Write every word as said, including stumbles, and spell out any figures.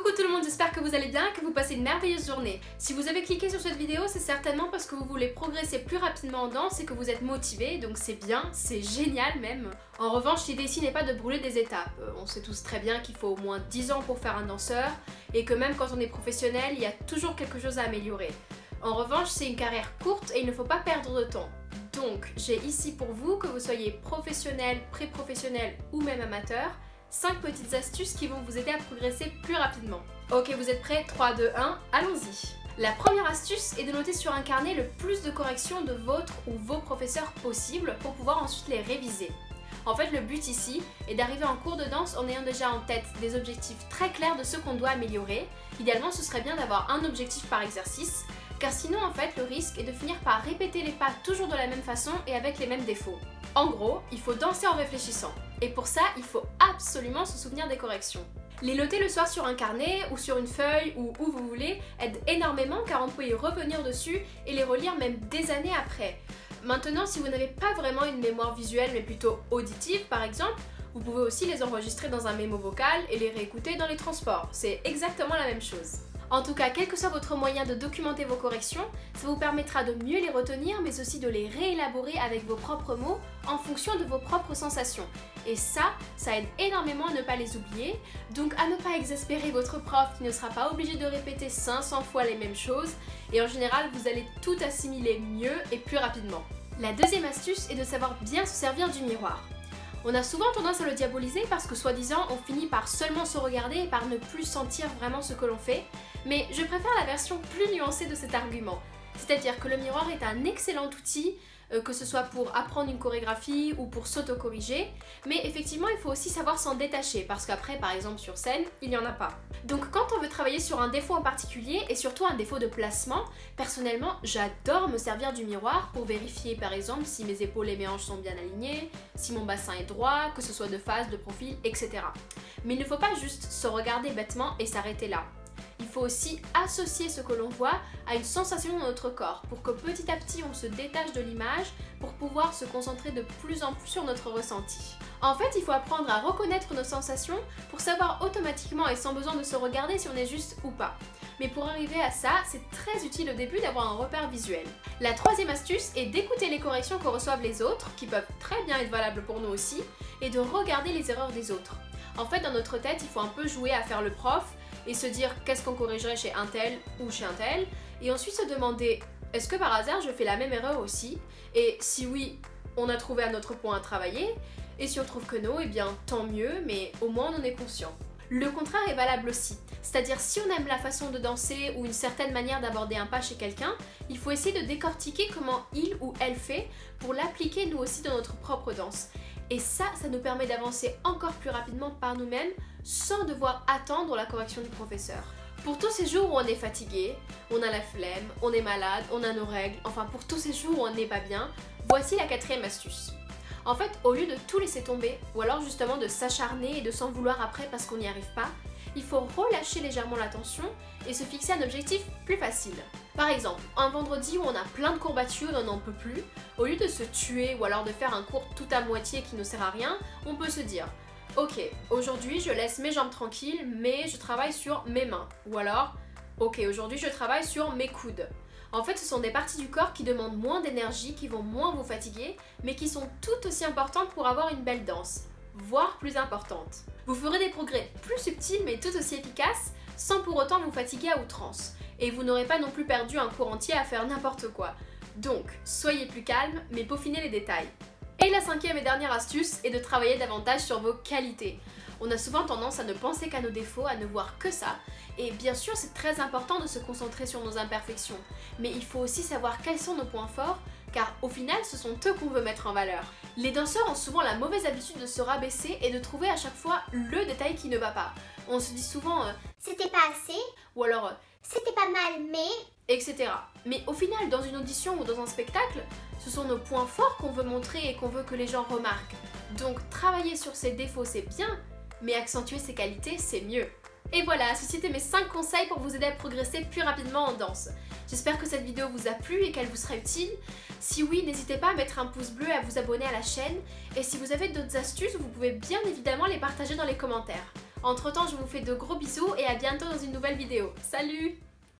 Coucou tout le monde, j'espère que vous allez bien et que vous passez une merveilleuse journée. Si vous avez cliqué sur cette vidéo, c'est certainement parce que vous voulez progresser plus rapidement en danse et que vous êtes motivé, donc c'est bien, c'est génial même. En revanche, l'idée ici n'est pas de brûler des étapes. On sait tous très bien qu'il faut au moins dix ans pour faire un danseur et que même quand on est professionnel, il y a toujours quelque chose à améliorer. En revanche, c'est une carrière courte et il ne faut pas perdre de temps. Donc, j'ai ici pour vous, que vous soyez professionnel, pré-professionnel ou même amateur, cinq petites astuces qui vont vous aider à progresser plus rapidement. Ok, vous êtes prêts? trois, deux, un, allons-y! La première astuce est de noter sur un carnet le plus de corrections de votre ou vos professeurs possible pour pouvoir ensuite les réviser. En fait, le but ici est d'arriver en cours de danse en ayant déjà en tête des objectifs très clairs de ce qu'on doit améliorer. Idéalement, ce serait bien d'avoir un objectif par exercice, car sinon en fait le risque est de finir par répéter les pas toujours de la même façon et avec les mêmes défauts. En gros, il faut danser en réfléchissant. Et pour ça, il faut absolument se souvenir des corrections. Les noter le soir sur un carnet ou sur une feuille ou où vous voulez aide énormément car on peut y revenir dessus et les relire même des années après. Maintenant, si vous n'avez pas vraiment une mémoire visuelle mais plutôt auditive par exemple, vous pouvez aussi les enregistrer dans un mémo vocal et les réécouter dans les transports. C'est exactement la même chose. En tout cas, quel que soit votre moyen de documenter vos corrections, ça vous permettra de mieux les retenir mais aussi de les réélaborer avec vos propres mots en fonction de vos propres sensations. Et ça, ça aide énormément à ne pas les oublier, donc à ne pas exaspérer votre prof qui ne sera pas obligé de répéter cinq cents fois les mêmes choses et en général, vous allez tout assimiler mieux et plus rapidement. La deuxième astuce est de savoir bien se servir du miroir. On a souvent tendance à le diaboliser parce que soi-disant on finit par seulement se regarder et par ne plus sentir vraiment ce que l'on fait, mais je préfère la version plus nuancée de cet argument. C'est-à-dire que le miroir est un excellent outil, euh, que ce soit pour apprendre une chorégraphie ou pour s'auto-corriger, mais effectivement il faut aussi savoir s'en détacher parce qu'après par exemple sur scène, il n'y en a pas. Donc quand on veut travailler sur un défaut en particulier et surtout un défaut de placement, personnellement j'adore me servir du miroir pour vérifier par exemple si mes épaules et mes hanches sont bien alignées, si mon bassin est droit, que ce soit de face, de profil, et cetera. Mais il ne faut pas juste se regarder bêtement et s'arrêter là. Il faut aussi associer ce que l'on voit à une sensation dans notre corps pour que petit à petit on se détache de l'image pour pouvoir se concentrer de plus en plus sur notre ressenti. En fait, il faut apprendre à reconnaître nos sensations pour savoir automatiquement et sans besoin de se regarder si on est juste ou pas. Mais pour arriver à ça, c'est très utile au début d'avoir un repère visuel. La troisième astuce est d'écouter les corrections que reçoivent les autres, qui peuvent très bien être valables pour nous aussi, et de regarder les erreurs des autres. En fait, dans notre tête, il faut un peu jouer à faire le prof et se dire qu'est-ce qu'on corrigerait chez un tel ou chez un tel, et ensuite se demander est-ce que par hasard je fais la même erreur aussi, et si oui, on a trouvé un autre point à travailler, et si on trouve que non, eh bien tant mieux, mais au moins on en est conscient. Le contraire est valable aussi, c'est-à-dire si on aime la façon de danser ou une certaine manière d'aborder un pas chez quelqu'un, il faut essayer de décortiquer comment il ou elle fait pour l'appliquer nous aussi dans notre propre danse. Et ça, ça nous permet d'avancer encore plus rapidement par nous-mêmes sans devoir attendre la correction du professeur. Pour tous ces jours où on est fatigué, on a la flemme, on est malade, on a nos règles, enfin pour tous ces jours où on n'est pas bien, voici la quatrième astuce. En fait, au lieu de tout laisser tomber, ou alors justement de s'acharner et de s'en vouloir après parce qu'on n'y arrive pas, il faut relâcher légèrement la tension et se fixer un objectif plus facile. Par exemple, un vendredi où on a plein de courbatures et on n'en peut plus, au lieu de se tuer ou alors de faire un cours tout à moitié qui ne sert à rien, on peut se dire « Ok, aujourd'hui je laisse mes jambes tranquilles mais je travaille sur mes mains » ou alors « Ok, aujourd'hui je travaille sur mes coudes ». En fait, ce sont des parties du corps qui demandent moins d'énergie, qui vont moins vous fatiguer, mais qui sont tout aussi importantes pour avoir une belle danse, voire plus importantes. Vous ferez des progrès plus subtils mais tout aussi efficaces, sans pour autant vous fatiguer à outrance. Et vous n'aurez pas non plus perdu un cours entier à faire n'importe quoi. Donc, soyez plus calme, mais peaufinez les détails. Et la cinquième et dernière astuce est de travailler davantage sur vos qualités. On a souvent tendance à ne penser qu'à nos défauts, à ne voir que ça. Et bien sûr, c'est très important de se concentrer sur nos imperfections. Mais il faut aussi savoir quels sont nos points forts, car au final, ce sont eux qu'on veut mettre en valeur. Les danseurs ont souvent la mauvaise habitude de se rabaisser et de trouver à chaque fois le détail qui ne va pas. On se dit souvent euh, « c'était pas assez » ou alors euh, « c'était pas mal mais » et cetera. Mais au final, dans une audition ou dans un spectacle, ce sont nos points forts qu'on veut montrer et qu'on veut que les gens remarquent. Donc travailler sur ses défauts, c'est bien, mais accentuer ses qualités, c'est mieux. Et voilà, ceci était mes cinq conseils pour vous aider à progresser plus rapidement en danse. J'espère que cette vidéo vous a plu et qu'elle vous sera utile. Si oui, n'hésitez pas à mettre un pouce bleu et à vous abonner à la chaîne. Et si vous avez d'autres astuces, vous pouvez bien évidemment les partager dans les commentaires. Entre temps, je vous fais de gros bisous et à bientôt dans une nouvelle vidéo. Salut!